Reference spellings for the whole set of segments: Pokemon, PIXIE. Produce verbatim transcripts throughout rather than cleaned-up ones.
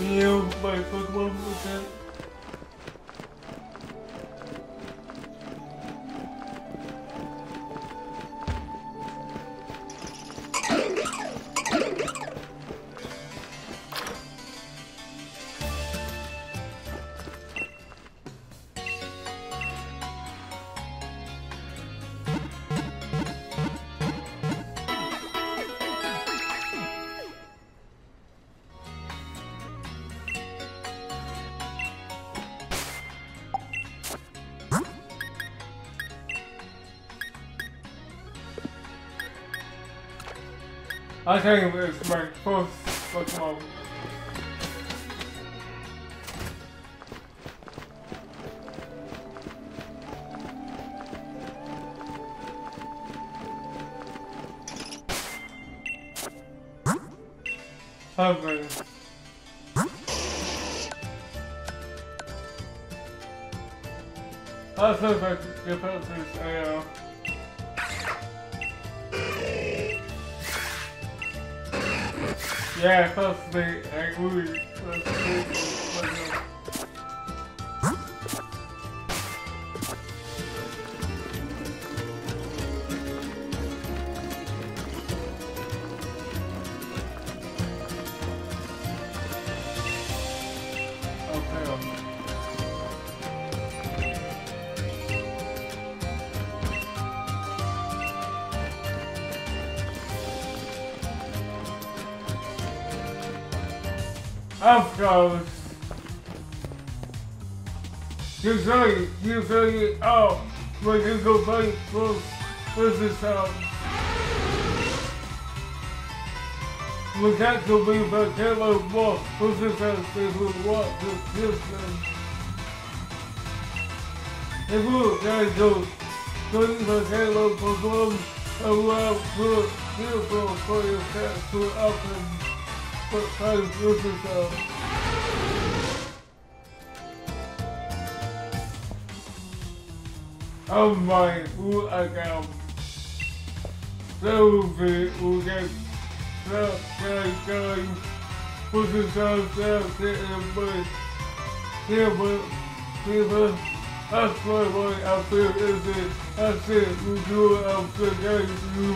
Ew, my Pokemon was dead. I was trying to move my first Pokemon. However. I was looking for the penalties, I know. Yeah, possibly. I would. Of course. You really, you really, oh, when you go play close versus, um, when that could be the Taylor Wolf versus us, they would walk the distance. If we were going to go to the Taylor Wolf, I would feel beautiful for yourself to open. But I lose myself. Oh my, who I am. So we will get stuck and going. Push yourself down, sit and break. Here, but, here, but, that's my way I feel, is it? That's it, you do it, I'm forgetting you.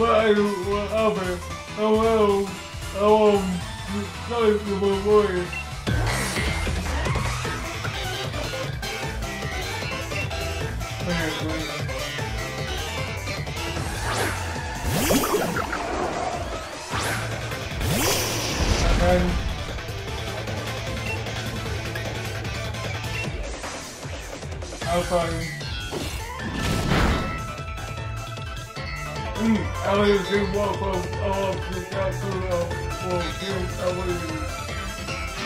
What I do, what of it? Oh well. Oh, um, sorry for my voice. Okay. I'm fine. Mm, I don't even walk up, I walk the castle up. For you, I will. I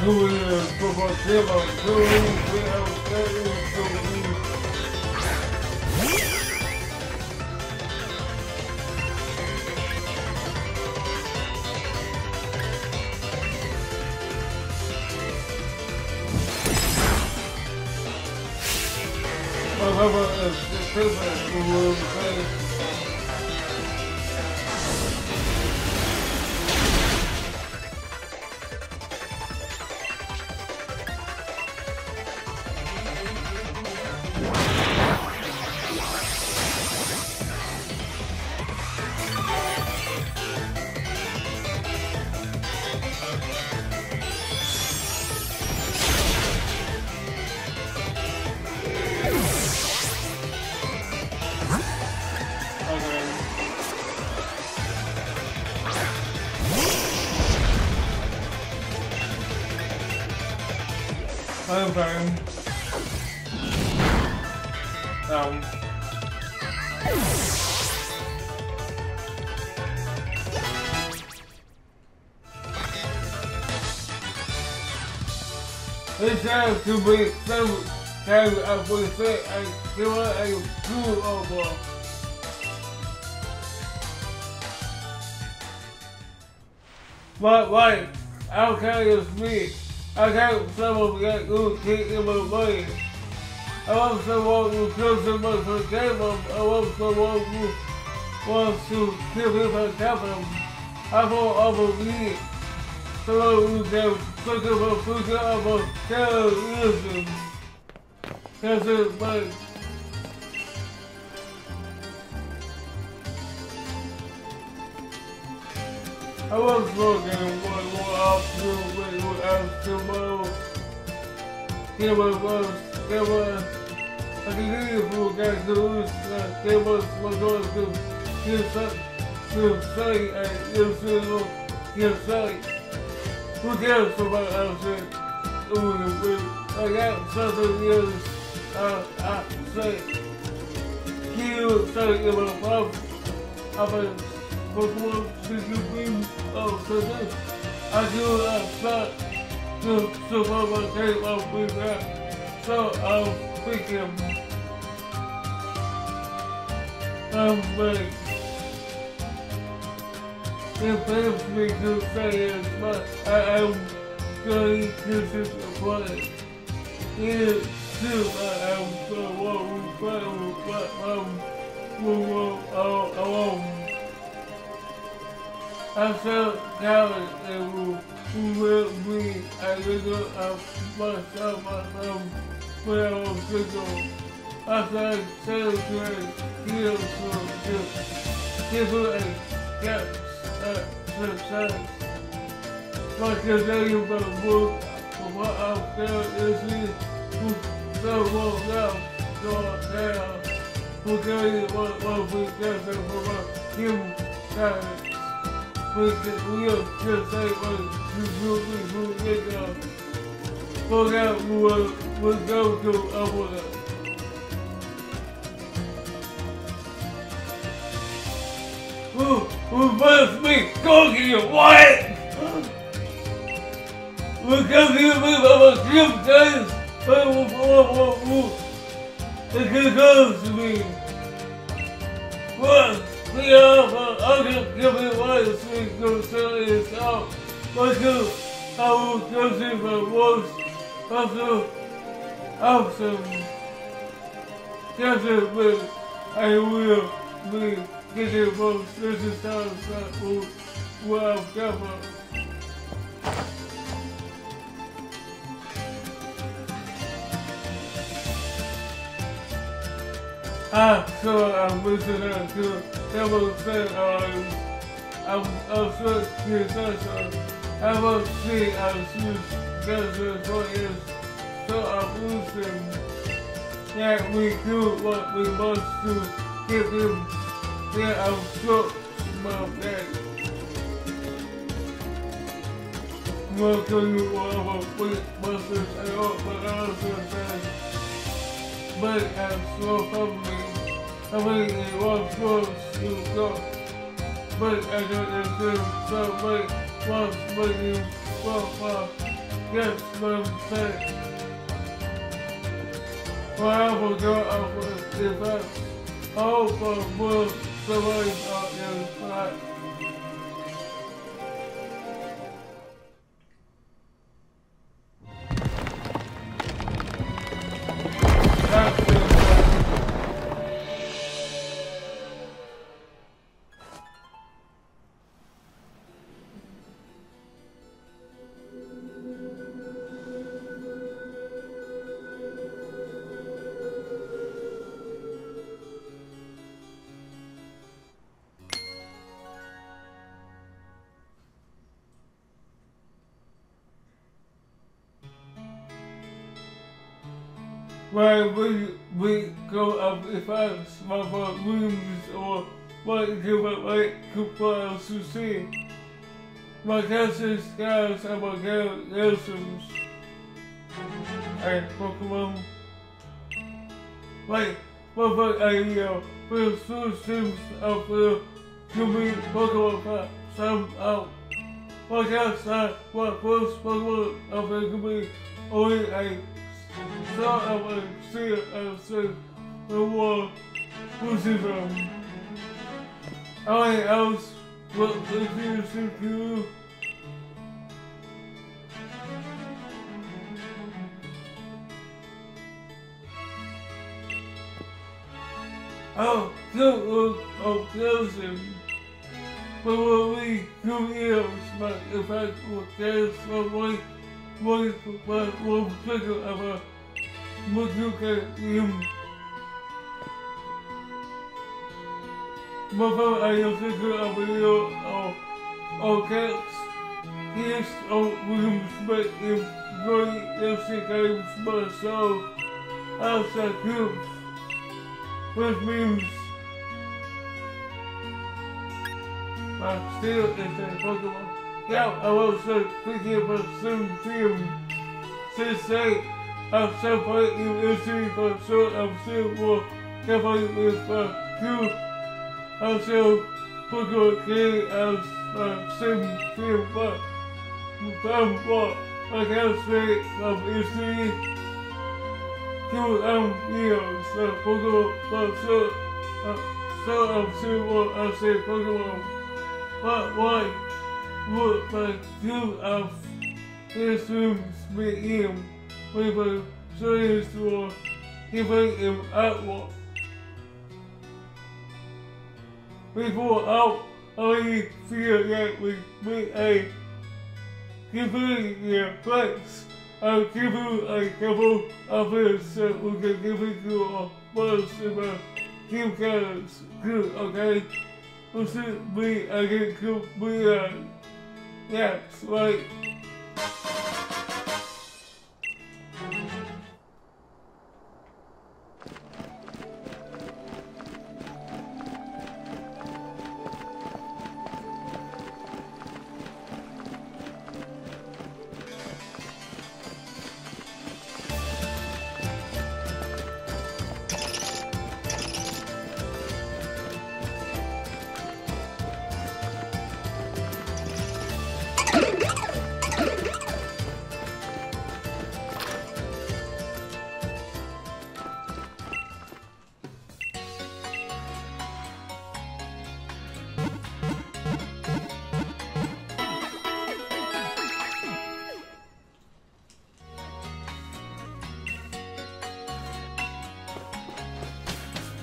What I'm sorry. Um. This has to be some time I will say I feel like too over. But like, how can you speak? I can't someone get good kick in my way. I want someone who kills him much for game. I want someone who wants to kill him for capital. I want all of me. Someone who can look at my future of a terrorism. This is my I was looking for more options when you asked tomorrow. There was, there was, I can give you guys the news that there was my daughter to say and if you know, you say. Who cares about answering? I got something else I say. Can you say in my mouth? I'm a Pokemon. Did you bring up today? I do a shot to survive my game up with that. So I'm thinking I'm ready. It pains me to say it, but I am going to disappoint it. It is true I am so well-refined, but I'm well-alone. I felt tired and who will be a little of myself myself when I was single. I started celebrating heroes from people and gaps at success. But today you better move from what I felt is me who don't walk out, don't down, who carries what love we get from my human side. But we are just like you who get up. For that, we will go to our life. Who, who must be talking? What? Because you live on a few days, but it goes to me. What? We are for other people why the sweet girl selling is out. But you I will trust you for once after after just with I will be getting from certain times that will where I've come from. Ah, so I'm missing that too. That was said, um, I'm, I'm sure she's such a, I must see how she's better for it. So I'm losing that we do what we must to give him. Yeah, I'm sure my back. Not to you all of a quick message at all, but I also said, but I'm so hungry. I mean, it was forced to go, but I don't understand so much once when you fall off. 认分配，花火车二分之分，后本部社会导演派。Why would we go up if I smell for rooms or what give up my coupon to see? My cousin's guys and my cousins and Pokemon. Like, what for I know, we'll soon seems up to be Pokemon for some out. My cousin, what first Pokemon of the community only I. So I will see it and say the war Lucifer. I else will refuse to do. I'll still look of dancing, but when we do ears, my effect will dance for one voice, but one figure of a But you can him. Before I am thinking of you or, or cats, yes, or rooms, but if very empty games, but so outside cubes, which means I still is a Pokemon. Now I was thinking about some team since they. I'm so funny in history, but sure I'm still more careful with my crew. I'm still Pokemon game as my same team, but I'm more like I'm straight from history. Two I'm here, so Pokemon, but sure I'm still more as a Pokemon. But why would my two of his rooms be him? We were serious to giving him outward. Before out, I feel that we be a giving their place. I'll give you a couple of this that we can give it to our boss in my team colors too, okay? We should be a good group we are. That's right.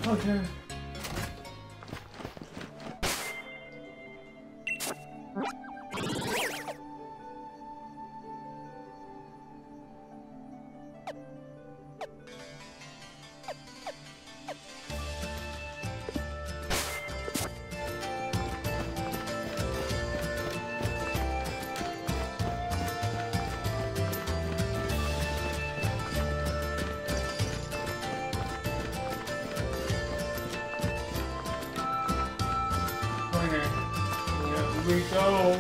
Okay. We go.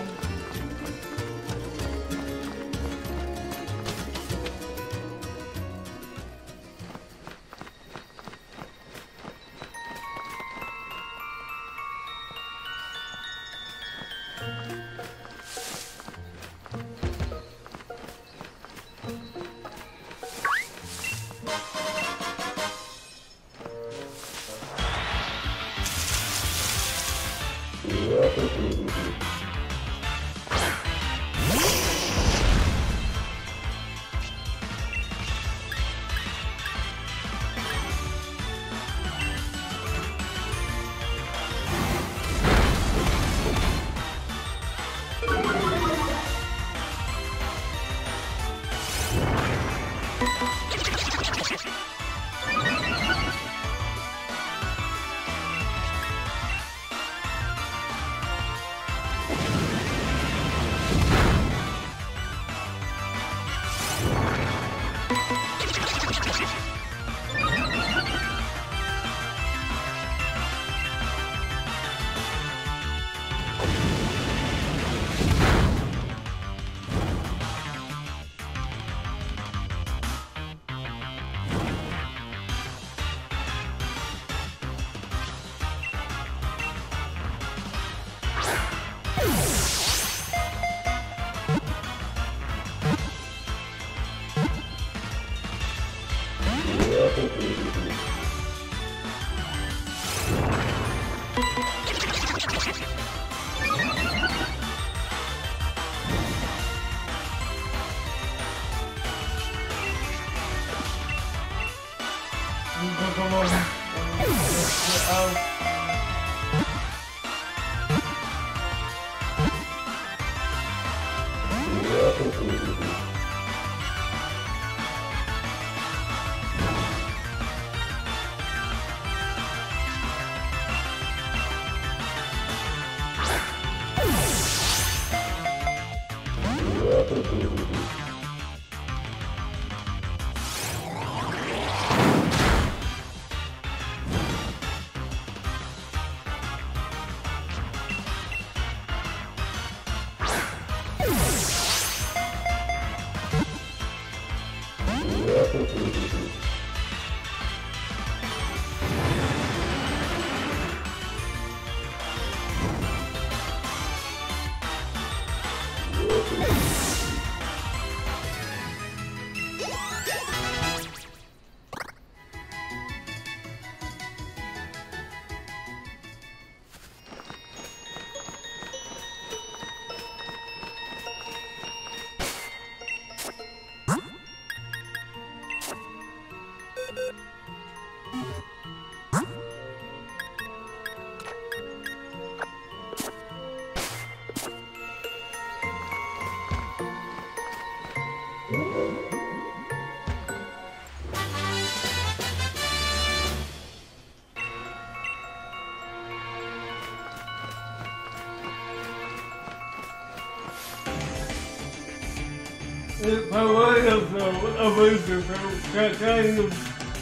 My wife is uh, amazing. Can, can you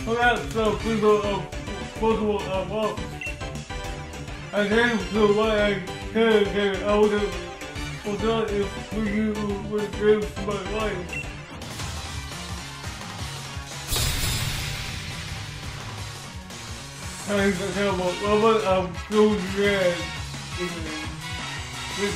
perhaps uh, please uh, possible uh, well, I came to what I can again. I would have done if you would give my life. Thanks for coming. Robert, I'm so glad you came.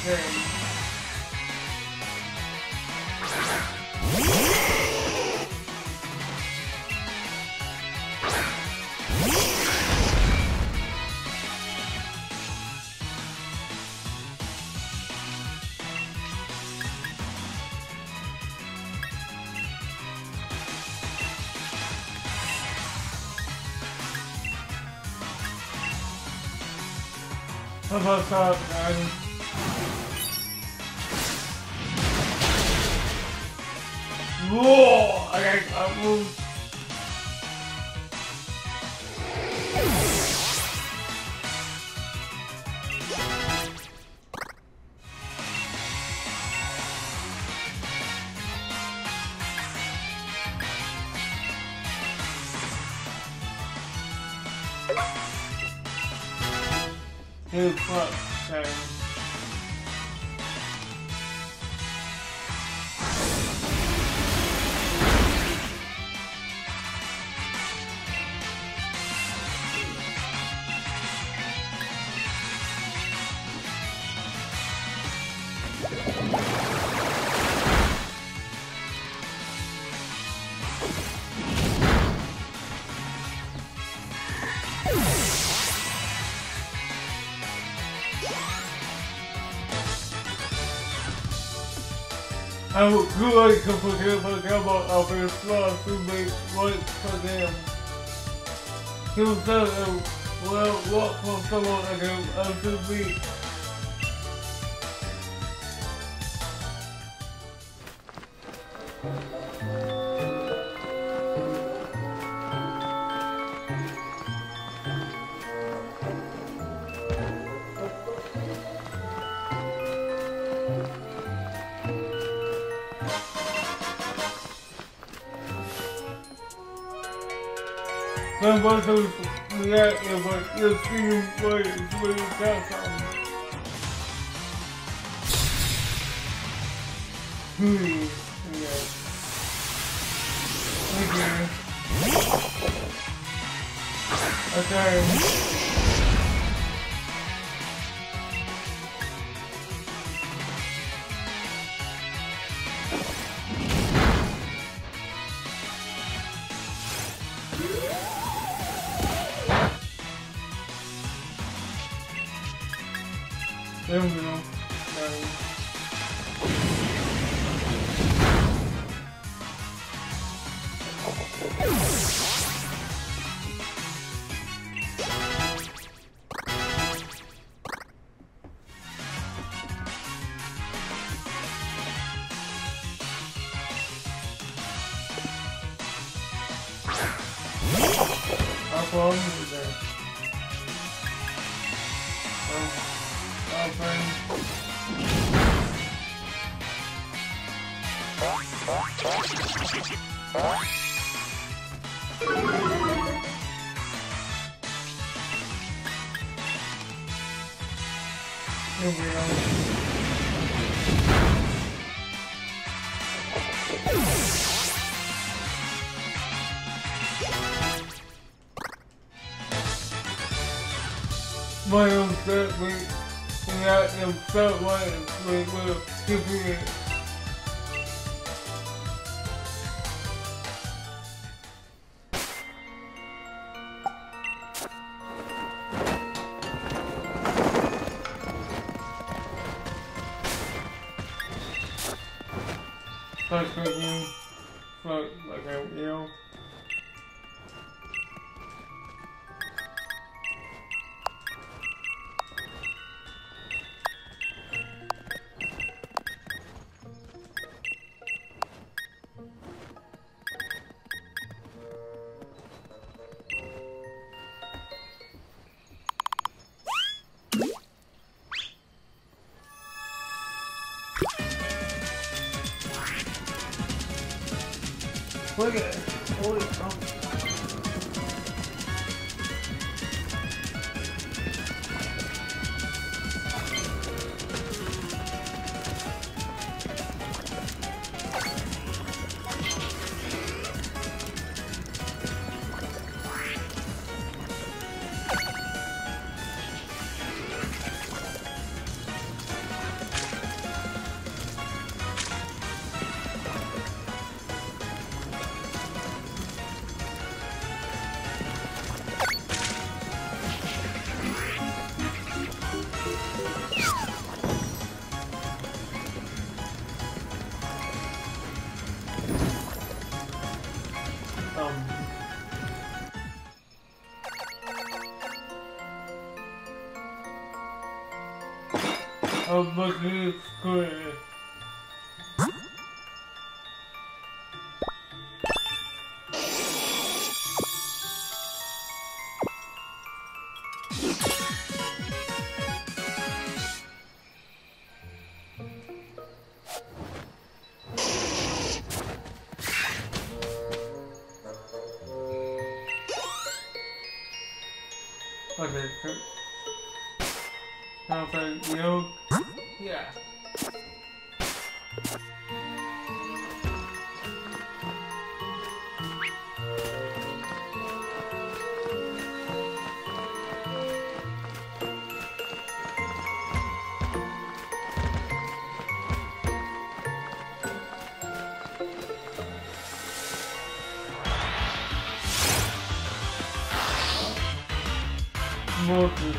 What's up, guys? Whoa! Okay, I moved. I would like to forget my grandma of his love to make life for them. He was done and well walk from someone like him unto me. I'm going to react if I still see you play and play the sound. Hmm, yeah. Okay. Okay. There we go. But I'm set with, and I am set with, with, with, with, with. Look at it. Holy crap. Oh, but it's good. Okay, good. Now that milk. Yeah. More good.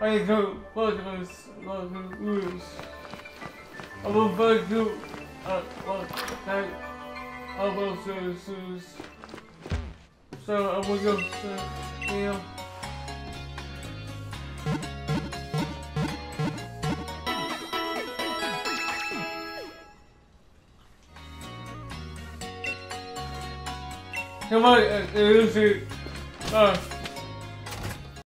I don't fucking lose. I will fuck you up. I will lose. So I will go to him. 要不然呃呃是，嗯。